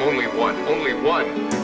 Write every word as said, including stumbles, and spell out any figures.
I'm only one, only one.